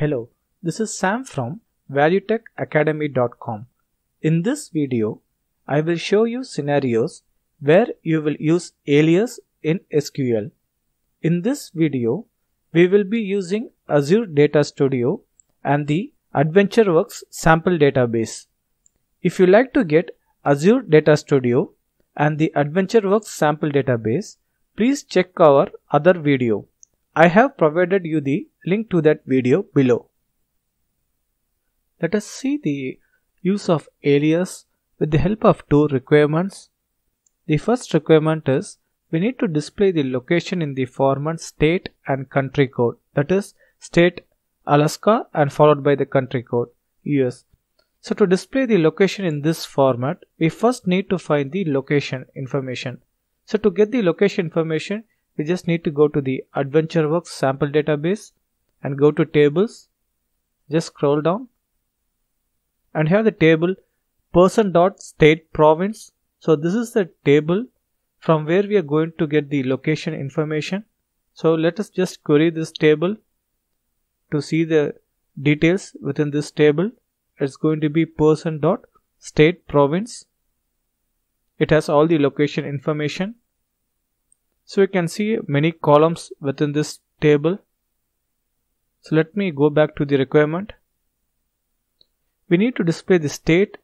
Hello, this is Sam from ValueTechAcademy.com. In this video, I will show you scenarios where you will use alias in SQL. In this video, we will be using Azure Data Studio and the AdventureWorks sample database. If you like to get Azure Data Studio and the AdventureWorks sample database, please check our other video. I have provided you the link to that video below. Let us see the use of alias with the help of two requirements. The first requirement is we need to display the location in the format state and country code. That is state Alaska and followed by the country code US. So to display the location in this format, we first need to find the location information. So to get the location information, we just need to go to the AdventureWorks sample database and go to tables. Just scroll down and here the table person.state/province. So this is the table from where we are going to get the location information. So let us just query this table to see the details within this table. It's going to be person.state/province. It has all the location information. So you can see many columns within this table. So let me go back to the requirement. We need to display the state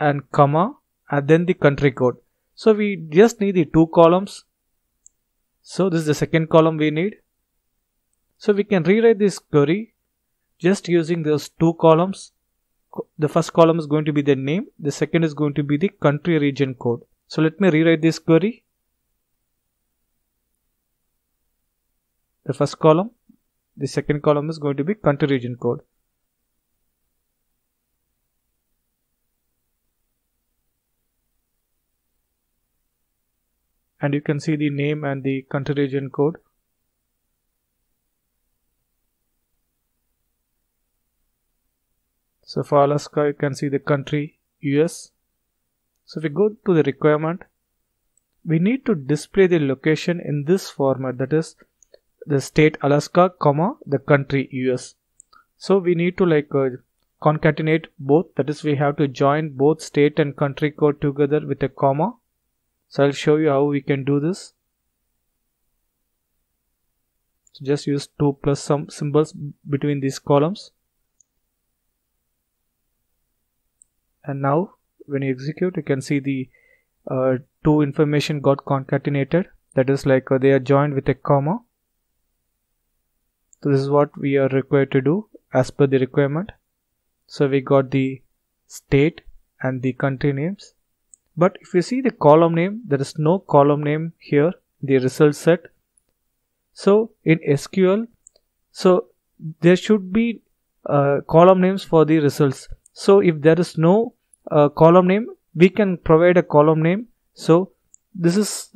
and comma and then the country code. So we just need the two columns. So this is the second column we need. So we can rewrite this query just using those two columns. The first column is going to be the name. The second is going to be the country region code. So let me rewrite this query. The first column, the second column is going to be country region code. And you can see the name and the country region code. So for Alaska, you can see the country US. So if we go to the requirement, we need to display the location in this format, that is the state Alaska, comma, the country US. So we need to concatenate both, that is we have to join both state and country code together with a comma. So I'll show you how we can do this. So just use two plus some symbols between these columns. And now when you execute, you can see the two information got concatenated. That is they are joined with a comma. So this is what we are required to do as per the requirement. So we got the state and the country names. But if you see the column name, there is no column name here, the result set. So in SQL, so there should be column names for the results. So if there is no column name, we can provide a column name. So this is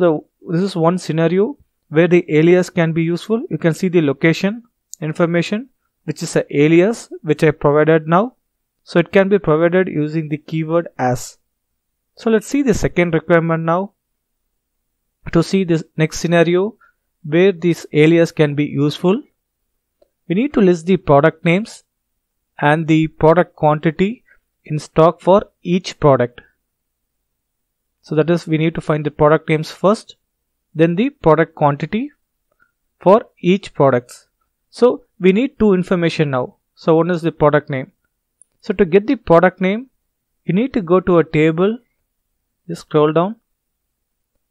one scenario where the alias can be useful. You can see the location information, which is an alias, which I provided now. So it can be provided using the keyword as. So let's see the second requirement now to see this next scenario where this alias can be useful. We need to list the product names and the product quantity in stock for each product. So that is we need to find the product names first, then the product quantity for each product. So we need two information now. So one is the product name. So to get the product name, you need to go to a table. Just scroll down,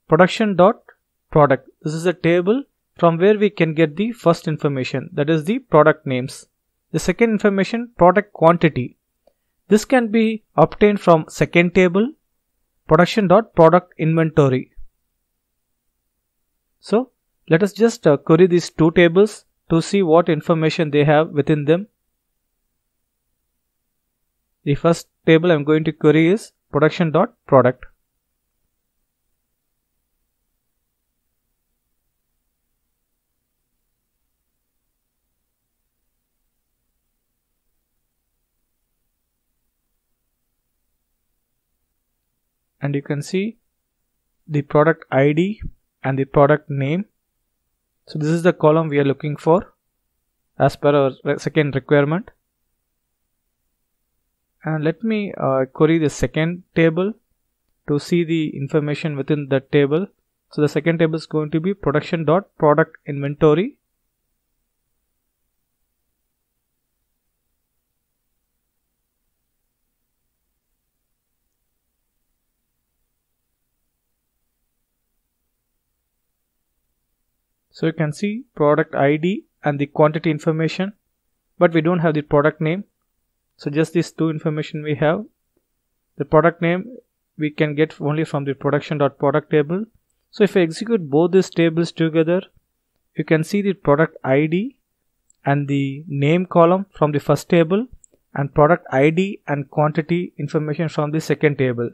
production.product. This is a table from where we can get the first information, that is the product names. The second information, product quantity. This can be obtained from second table, production.product inventory. So let us just query these two tables to see what information they have within them. The first table I'm going to query is production.product. And you can see the product ID and the product name. So this is the column we are looking for. as per our second requirement. And let me query the second table to see the information within that table. So the second table is going to be production.productinventory. So you can see product ID and the quantity information, but we don't have the product name. So just these two information we have. The product name we can get only from the production.product table. So if I execute both these tables together, you can see the product ID and the name column from the first table and product ID and quantity information from the second table.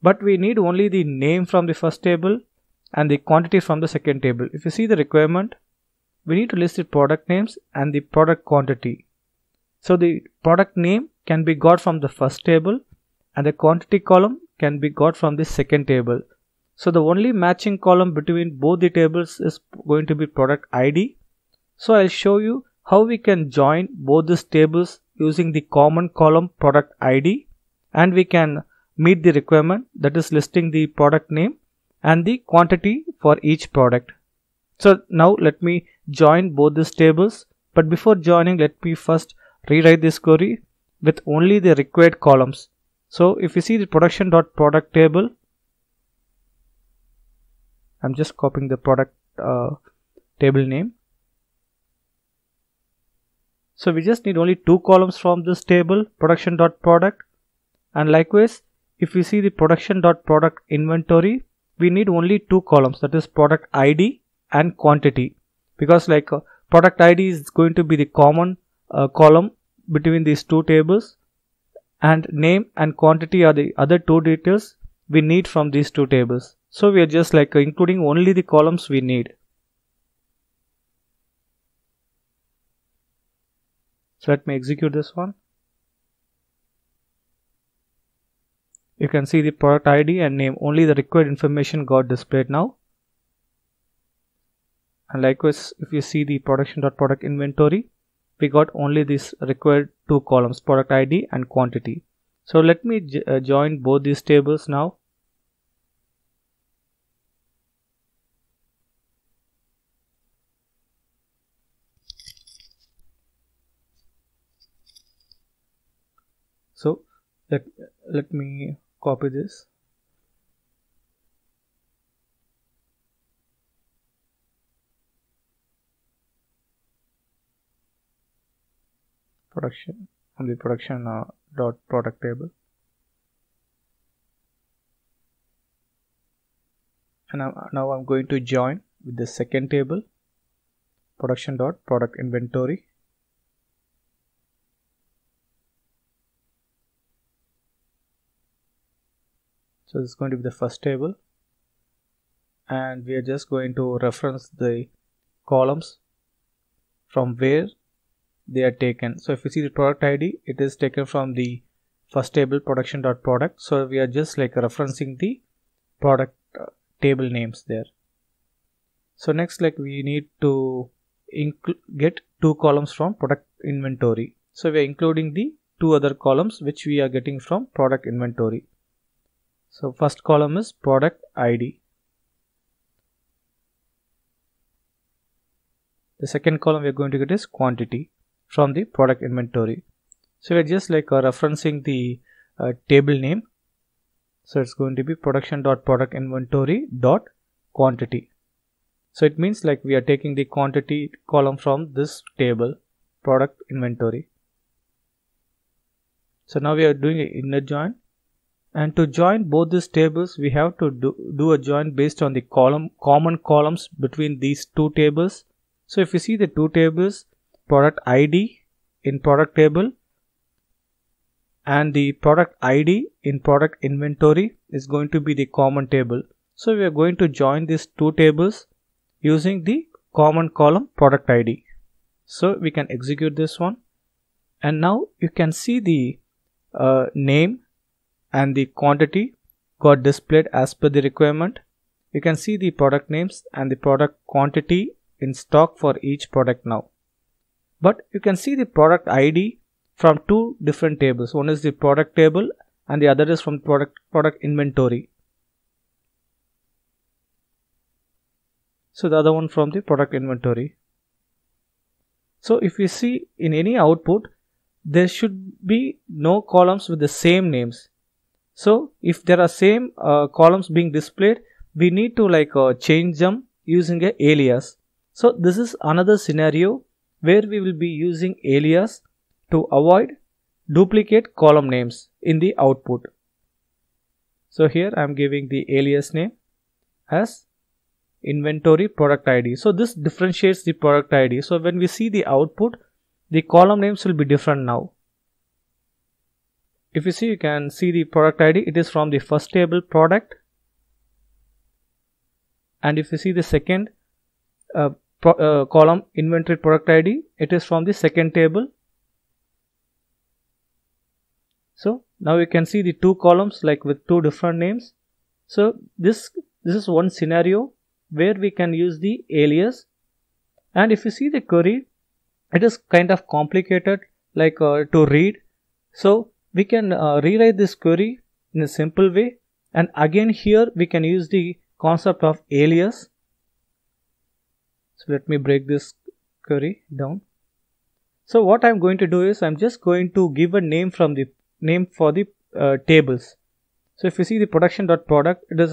But we need only the name from the first table and the quantity from the second table. If you see the requirement, we need to list the product names and the product quantity. So the product name can be got from the first table and the quantity column can be got from the second table. So the only matching column between both the tables is going to be product ID. So I'll show you how we can join both these tables using the common column product ID, and we can meet the requirement, that is listing the product name and the quantity for each product. So now let me join both these tables, but before joining let me first rewrite this query with only the required columns. So if you see the production.product table, I'm just copying the product table name. So we just need only two columns from this table, production.product, and likewise if we see the production.product inventory, we need only two columns, that is product ID and quantity, because like product ID is going to be the common column between these two tables, and name and quantity are the other two details we need from these two tables. So we are just like including only the columns we need. So let me execute this one. You can see the product ID and name, only the required information got displayed now. And likewise if you see the production.product inventory, we got only these required two columns, product ID and quantity. So let me join both these tables now. So let me copy this. Production on the production.product table, and now I'm going to join with the second table, production.product inventory. So this is going to be the first table, and we are just going to reference the columns from where they are taken. So if you see the product ID, it is taken from the first table, production.product. So we are just like referencing the product table names there. So next, like we need to get two columns from product inventory. So we are including the two other columns which we are getting from product inventory. So first column is product ID. The second column we are going to get is quantity from the product inventory. So we're just like referencing the table name. So it's going to be production.productinventory.quantity. So it means like we are taking the quantity column from this table, product inventory. So now we are doing an inner join, and to join both these tables we have to do a join based on the common columns between these two tables. So if you see the two tables, product ID in product table and the product ID in product inventory is going to be the common table. So we are going to join these two tables using the common column product ID. So we can execute this one, and now you can see the name and the quantity got displayed as per the requirement. You can see the product names and the product quantity in stock for each product now. but you can see the product ID from two different tables. One is the product table and the other is from product inventory. So the other one from the product inventory. So if you see in any output, there should be no columns with the same names. So if there are same columns being displayed, we need to change them using an alias. So this is another scenario where we will be using alias to avoid duplicate column names in the output. So here I am giving the alias name as inventory product ID. So this differentiates the product ID. So when we see the output, the column names will be different now. If you see, you can see the product ID. It is from the first table product. And if you see the second column inventory product ID, it is from the second table. So now you can see the two columns with two different names. So this is one scenario where we can use the alias. And if you see the query, it is kind of complicated to read. So we can rewrite this query in a simple way. And again here we can use the concept of alias. So let me break this query down. So what I'm going to do is I'm just going to give a name from the name for the tables. So if you see the production.product, it is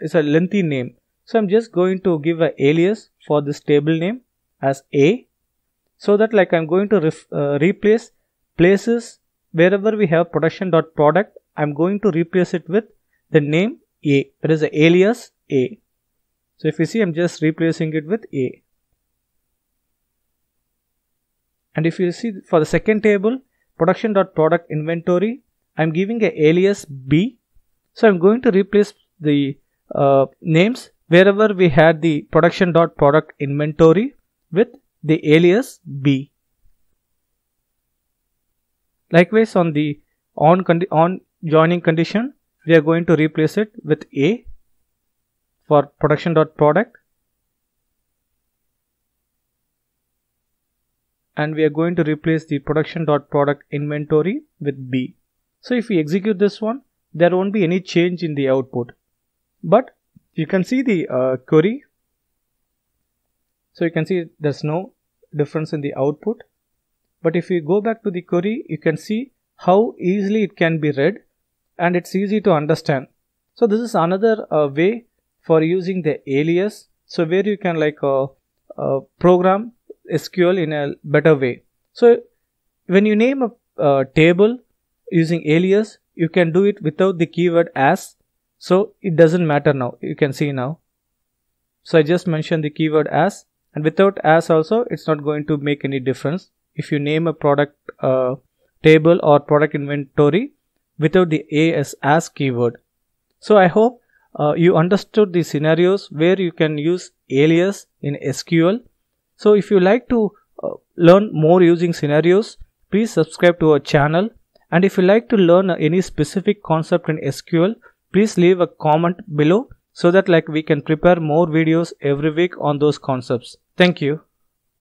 it's a lengthy name. So I'm just going to give an alias for this table name as A, so that I'm going to replace places wherever we have production.product. I'm going to replace it with the name A. That is the alias A. So if you see, I'm just replacing it with A. And if you see for the second table, production.product inventory, I'm giving an alias B. So I'm going to replace the names wherever we had the production.product inventory with the alias B. Likewise, on the on joining condition, we are going to replace it with A for production.product. And we are going to replace the production.product inventory with B. So if we execute this one, there won't be any change in the output. But you can see the query. So you can see there's no difference in the output. But if you go back to the query, you can see how easily it can be read and it's easy to understand. So this is another way for using the alias. So where you can program SQL in a better way. So when you name a table using alias, you can do it without the keyword as. So it doesn't matter now. You can see now. So I just mentioned the keyword as, and without as also, it's not going to make any difference. If you name a product table or product inventory without the as keyword. So I hope you understood the scenarios where you can use alias in SQL. So if you like to learn more using scenarios, please subscribe to our channel. And if you like to learn any specific concept in SQL, please leave a comment below so that we can prepare more videos every week on those concepts. Thank you.